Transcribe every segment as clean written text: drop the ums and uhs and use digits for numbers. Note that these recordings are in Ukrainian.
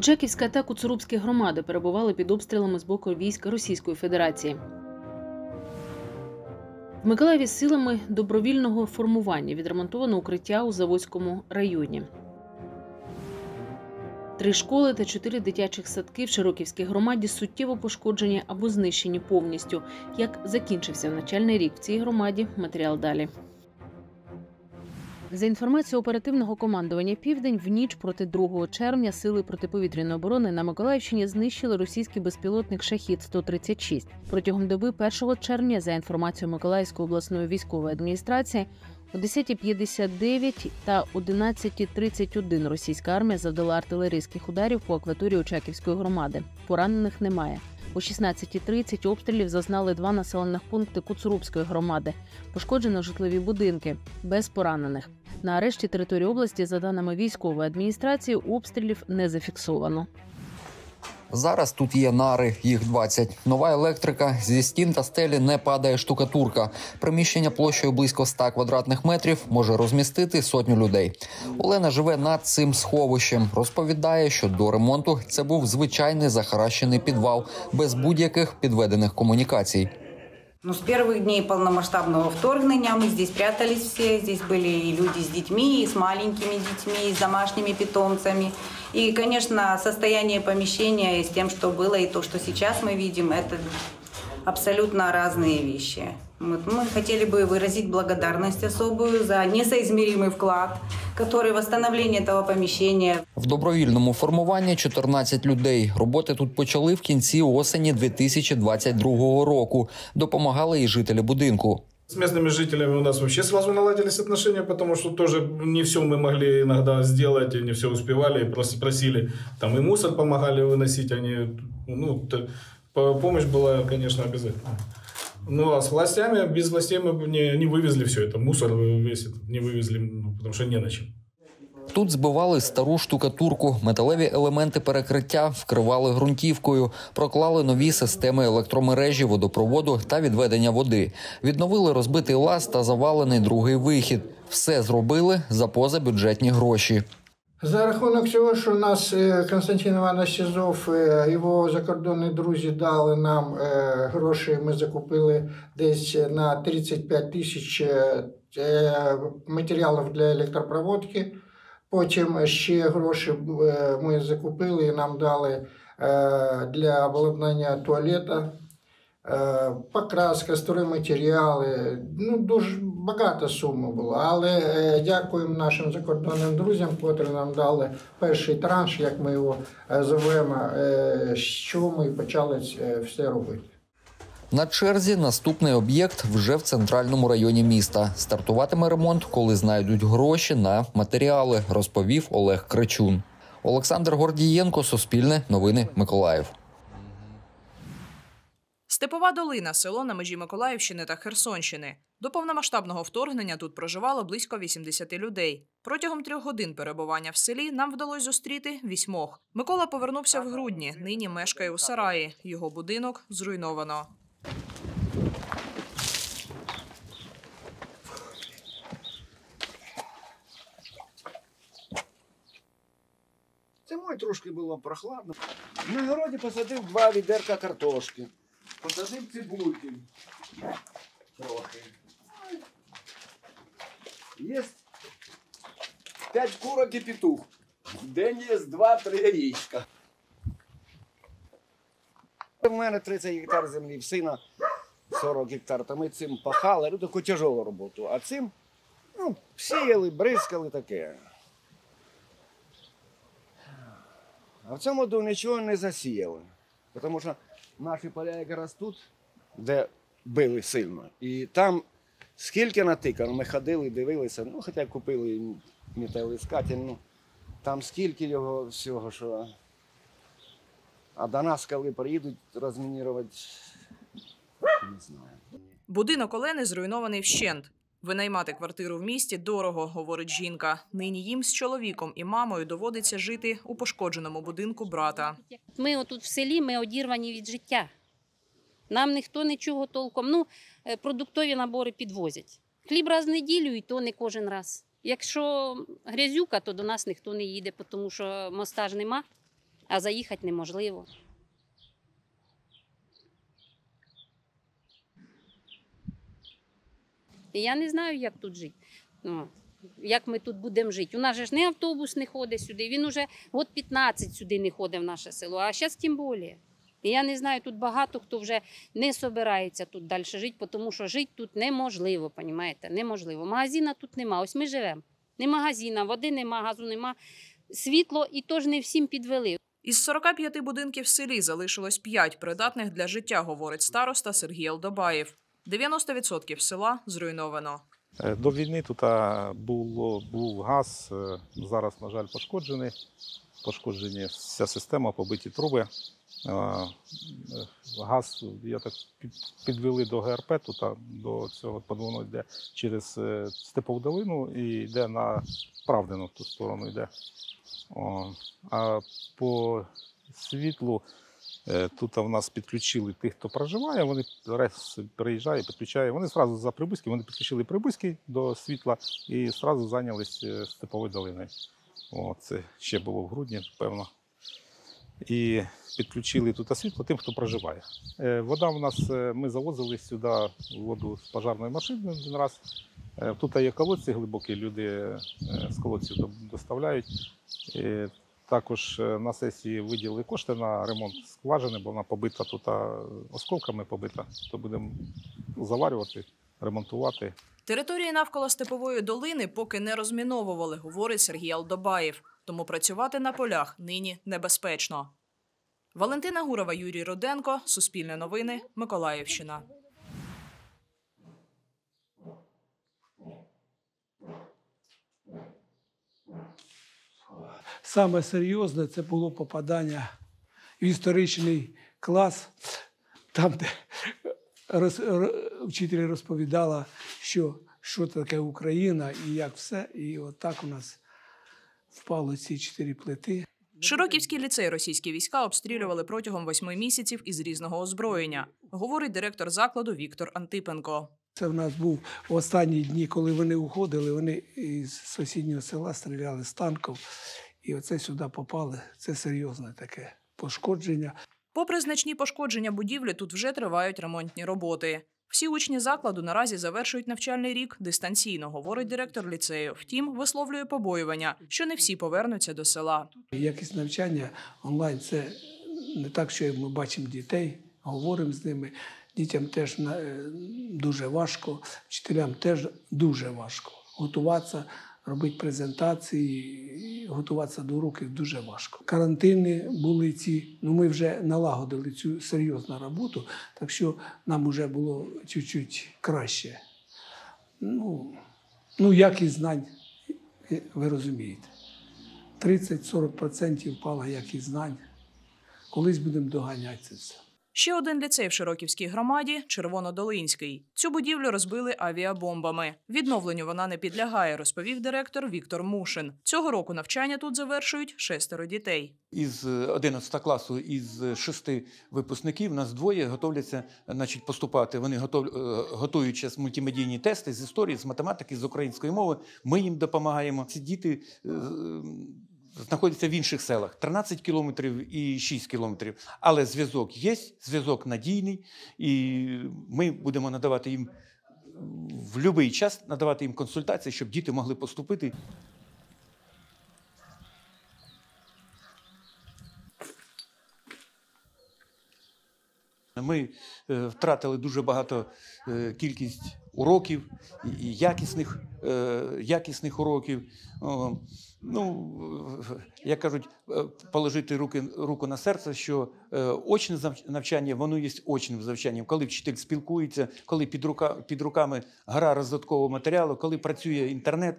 Очаківська та Куцурубські громади перебували під обстрілами з боку військ Російської Федерації. В Миколаєві з силами добровільного формування відремонтовано укриття у Заводському районі. 3 школи та 4 дитячих садки в Широківській громаді суттєво пошкоджені або знищені повністю. Як закінчився навчальний рік в цій громаді – матеріал далі. За інформацією оперативного командування «Південь», в ніч проти 2 червня сили протиповітряної оборони на Миколаївщині знищили російський безпілотник «Шахід-136». Протягом доби 1 червня, за інформацією Миколаївської обласної військової адміністрації, о 10:59 та 11:31 російська армія завдала артилерійських ударів по акваторії Очаківської громади. Поранених немає. О 16:30 обстрілів зазнали 2 населених пункти Куцурубської громади. Пошкоджено житлові будинки. Без поранених. На решті території області, за даними військової адміністрації, обстрілів не зафіксовано. Зараз тут є нари, їх 20. Нова електрика, зі стін та стелі не падає штукатурка. Приміщення площею близько 100 квадратних метрів може розмістити 100 людей. Олена живе над цим сховищем. Розповідає, що до ремонту це був звичайний захаращений підвал, без будь-яких підведених комунікацій. Ну, с первых дней полномасштабного вторгнения мы здесь прятались все. Здесь были и люди с детьми, и с маленькими детьми, и с домашними питомцами. И, конечно, состояние помещения и с тем, что было, и то, что сейчас мы видим, это абсолютно разные вещи. Мы хотели бы выразить благодарность особую за несоизмеримый вклад, который в восстановление этого помещения. В добровільному формуванні 14 людей. Роботи тут почали в кінці осені 2022 року. Допомагали і жителі будинку. С местными жителями у нас вообще сразу наладились отношения, потому что тоже не все мы могли иногда сделать, и не все успевали, и просили. Там и мусор помогали выносить, они, ну, помощь была, конечно, обязательна. Ну, а с властями, без властей мы не вывезли все это, мусор весь этот не вывезли, ну, потому что не на чем. Тут збивали стару штукатурку, металеві елементи перекриття вкривали ґрунтівкою, проклали нові системи електромережі, водопроводу та відведення води. Відновили розбитий лаз та завалений другий вихід. Все зробили за позабюджетні гроші. За рахунок цього, що нас Константин Іванович Сизов, його закордонні друзі дали нам гроші, ми закупили десь на 35 000 матеріалів для електропроводки. Потім ще гроші ми закупили і нам дали для обладнання туалету, покраска, стройматеріали. Ну, дуже багата сума була, але дякуємо нашим закордонним друзям, котрі нам дали перший транш, як ми його зовемо, що ми почали все робити. На черзі наступний об'єкт вже в центральному районі міста. Стартуватиме ремонт, коли знайдуть гроші на матеріали, розповів Олег Кричун. Олександр Гордієнко, Суспільне, новини Миколаїв. Степова долина – село на межі Миколаївщини та Херсонщини. До повномасштабного вторгнення тут проживало близько 80 людей. Протягом 3 годин перебування в селі нам вдалося зустріти 8. Микола повернувся в грудні, нині мешкає у сараї. Його будинок зруйновано. Зимою трошки було прохладно. На городі посадив 2 відерка картошки. Посадив цибульки. Трохи. Є 5 курок і петух. В день є 2-3 яєчка. У мене 30 гектар землі, в сина 40 гектар. Та ми цим пахали, ну таку тяжелу роботу. А цим, ну, сіяли, бризкали, таке. А в цьому году нічого не засіяли, тому що наші поля, які ростуть, де били сильно. І там скільки натикано, ми ходили, дивилися, ну, хоча купили металоіскатель, ну, там скільки його всього, що... А до нас, коли приїдуть, розмінірувати, не знаю. Будинок Олени зруйнований вщент. Винаймати квартиру в місті дорого, говорить жінка. Нині їм з чоловіком і мамою доводиться жити у пошкодженому будинку брата. Ми отут в селі, ми одірвані від життя. Нам ніхто нічого толком. Ну, продуктові набори підвозять. Хліб раз в неділю і то не кожен раз. Якщо грязюка, то до нас ніхто не їде, тому що моста ж нема. а заїхати неможливо. І я не знаю, як тут жити, як ми тут будемо жити. У нас же ж не автобус не ходить сюди, він уже год 15 сюди не ходить в наше село, а зараз тим більше. І я не знаю, тут багато хто вже не збирається тут далі жити, тому що жити тут неможливо, розумієте, неможливо. Магазина тут нема, ось ми живемо. Нема магазина, води нема, газу нема, світло і теж не всім підвели. Із 45 будинків в селі залишилось 5 придатних для життя, говорить староста Сергій Алдобаєв. 90% села зруйновано. До війни тут був газ, зараз, на жаль, пошкоджений. Пошкоджені вся система, побиті труби. Газ, я так підвели до ГРП, тут до цього воно йде через Степову долину і йде на Правдину, в ту сторону йде. А по світлу тут у нас підключили тих, хто проживає, вони раз приїжджає, підключає. Вони одразу за Прибузький, вони підключили Прибузький до світла і одразу зайнялись Степовою долиною. О, це ще було в грудні, певно. І підключили тут світло тим, хто проживає. Вода в нас, ми завозили сюди воду з пожежної машини один раз. Тут є колодці глибокі, люди з колодців доставляють. Також на сесії виділили кошти на ремонт скважини, бо вона побита тут осколками побита, то будемо заварювати, ремонтувати. Території навколо Степової долини поки не розміновували, говорить Сергій Алдобаєв. Тому працювати на полях нині небезпечно. Валентина Гурова, Юрій Руденко, Суспільне новини, Миколаївщина. Саме серйозне це було попадання в історичний клас, там, де вчитель розповідала, що таке Україна і як все. І отак у нас впало ці 4 плити. Широківський ліцей російські війська обстрілювали протягом 8 місяців із різного озброєння, говорить директор закладу Віктор Антипенко. Це в нас був останні дні, коли вони уходили, вони із сусіднього села стріляли з танків. І оце сюди попали. Це серйозне таке пошкодження. Попри значні пошкодження будівлі, тут вже тривають ремонтні роботи. Всі учні закладу наразі завершують навчальний рік дистанційно, говорить директор ліцею. Втім, висловлює побоювання, що не всі повернуться до села. Якість навчання онлайн – це не так, що ми бачимо дітей, говоримо з ними. Дітям теж дуже важко, вчителям теж дуже важко. Готуватися, робити презентації, готуватися до уроків дуже важко. Карантини були ці, ми вже налагодили цю серйозну роботу, так що нам вже було чуть-чуть краще. Якість знань, ви розумієте, 30-40% впала якість знань. Колись будемо доганяти це все. Ще один ліцей в Широківській громаді – Червонодолинський. Цю будівлю розбили авіабомбами. Відновленню вона не підлягає, розповів директор Віктор Мушин. Цього року навчання тут завершують 6 дітей. Із 11 класу, із 6 випускників, нас 2 готовляться поступати. Вони, готуючи мультимедійні тести з історії, з математики, з української мови, ми їм допомагаємо. Ці діти знаходяться в інших селах – 13 кілометрів і 6 кілометрів. Але зв'язок є, зв'язок надійний, і ми будемо надавати їм в будь-який час консультації, щоб діти могли поступити. Ми втратили дуже багато кількість уроків, і якісних уроків. Як кажуть, положити руку на серце, що очне навчання, воно є очним навчанням. Коли вчитель спілкується, коли під руками гора роздаткового матеріалу, коли працює інтернет.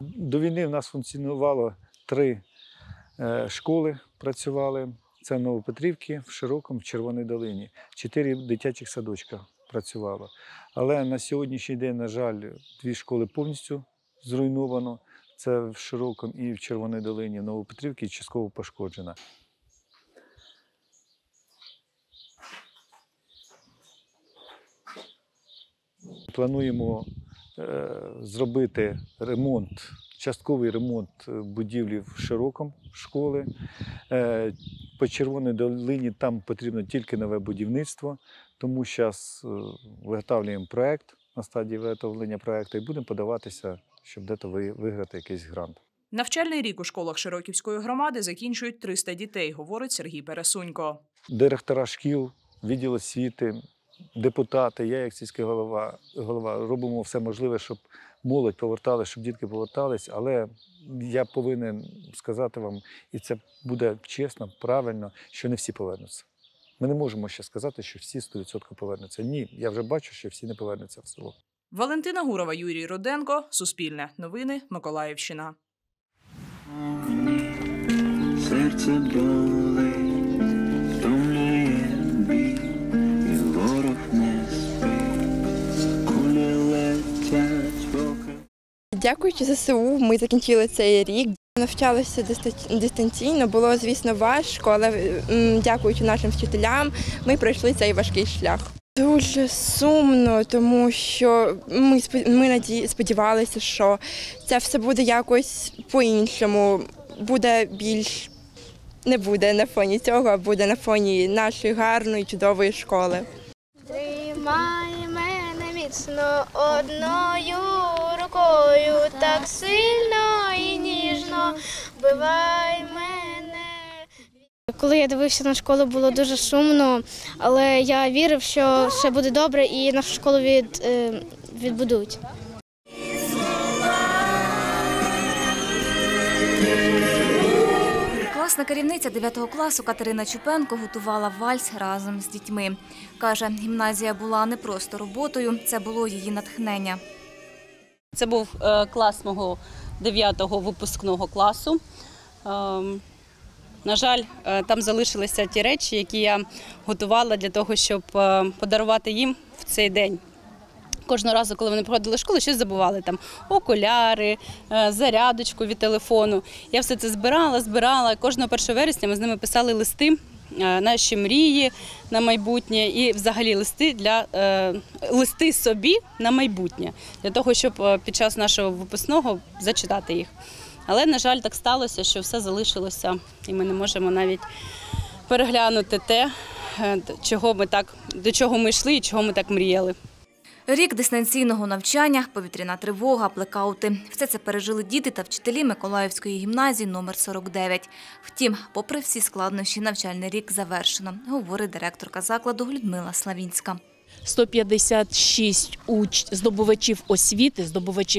До війни в нас функціонувало 3 школи, працювали. Це в Новопетрівці, в Широкому, в Червоній долині. 4 дитячих садочка працювало. Але на сьогоднішній день, на жаль, 2 школи повністю зруйновано. Це в Широкому і в Червоній долині, в Новопетрівці частково пошкоджена. Плануємо зробити ремонт, частковий ремонт будівлі в Широкому школи. По Червоній долині там потрібно тільки нове будівництво, тому зараз виготовлюємо проєкт, на стадії виготовлення проєкту, і будемо подаватися, щоб десь виграти якийсь грант. Навчальний рік у школах Широківської громади закінчують 300 дітей, говорить Сергій Пересунько. Директора шкіл, відділ освіти, депутати, я як сільський голова робимо все можливе, щоб молодь поверталась, щоб дітки повертались, але я повинен сказати вам, і це буде чесно, правильно, що не всі повернуться. Ми не можемо ще сказати, що всі 100% повернуться. Ні, я вже бачу, що всі не повернуться в село. Валентина Гурова, Юрій Руденко, Суспільне, новини, Миколаївщина. Серце болить, втомлює біль, і ворог не спить, кулі летять в око. Дякуючи ЗСУ, ми закінчили цей рік. Навчалися дистанційно, було, звісно, важко, але дякуючи нашим вчителям, ми пройшли цей важкий шлях. Дуже сумно, тому що ми сподівалися, що це все буде якось по-іншому, буде більш, не буде на фоні цього, а буде на фоні нашої гарної, чудової школи. Тримай мене міцно одною рукою, так сильно і ніжно, вбивай мене. Коли я дивився на школу, було дуже сумно, але я вірив, що все буде добре і нашу школу відбудують. Класна керівниця 9 класу Катерина Чупенко готувала вальс разом з дітьми. Каже, гімназія була не просто роботою, це було її натхнення. Це був клас мого 9-го випускного класу. На жаль, там залишилися ті речі, які я готувала для того, щоб подарувати їм в цей день. Кожного разу, коли вони проходили школу, щось забували там – окуляри, зарядочку від телефону. Я все це збирала. Кожного 1 вересня ми з ними писали листи, наші мрії на майбутнє і взагалі листи собі на майбутнє, для того, щоб під час нашого випускного зачитати їх. Але, на жаль, так сталося, що все залишилося, і ми не можемо навіть переглянути те, до чого ми йшли і чого ми так мріяли. Рік дистанційного навчання, повітряна тривога, блекаути – все це пережили діти та вчителі Миколаївської гімназії номер 49. Втім, попри всі складнощі, навчальний рік завершено, говорить директорка закладу Людмила Славінська. 156 здобувачів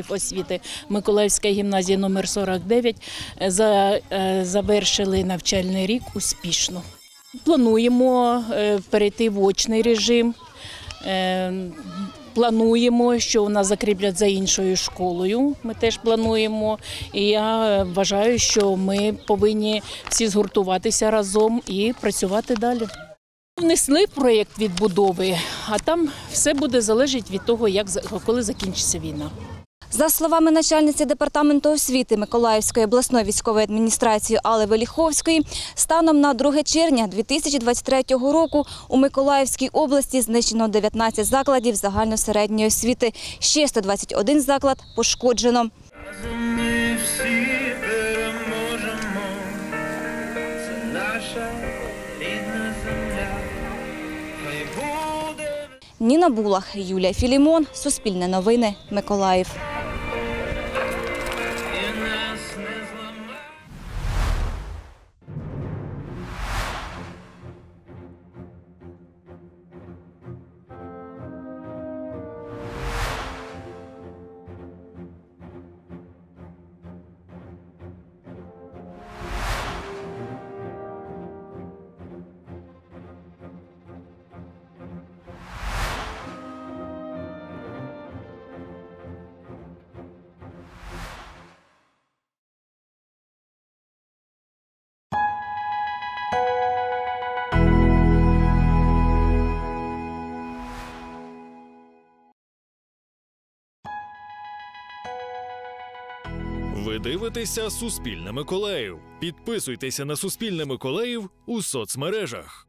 освіти Миколаївської гімназії номер 49 завершили навчальний рік успішно. Плануємо перейти в очний режим. Плануємо, що у нас закріплять за іншою школою, ми теж плануємо. І я вважаю, що ми повинні всі згуртуватися разом і працювати далі. Внесли проєкт відбудови, а там все буде залежати від того, коли закінчиться війна. За словами начальниці департаменту освіти Миколаївської обласної військової адміністрації Алли Веліховської, станом на 2 червня 2023 року у Миколаївській області знищено 19 закладів загальносередньої освіти. Ще 121 заклад пошкоджено. Ми всі переможемо, це наша рідна земля. Ніна Булах, Юлія Філімон, Суспільне новини, Миколаїв. Ви дивитеся «Суспільне Миколаїв». Підписуйтеся на «Суспільне Миколаїв» у соцмережах.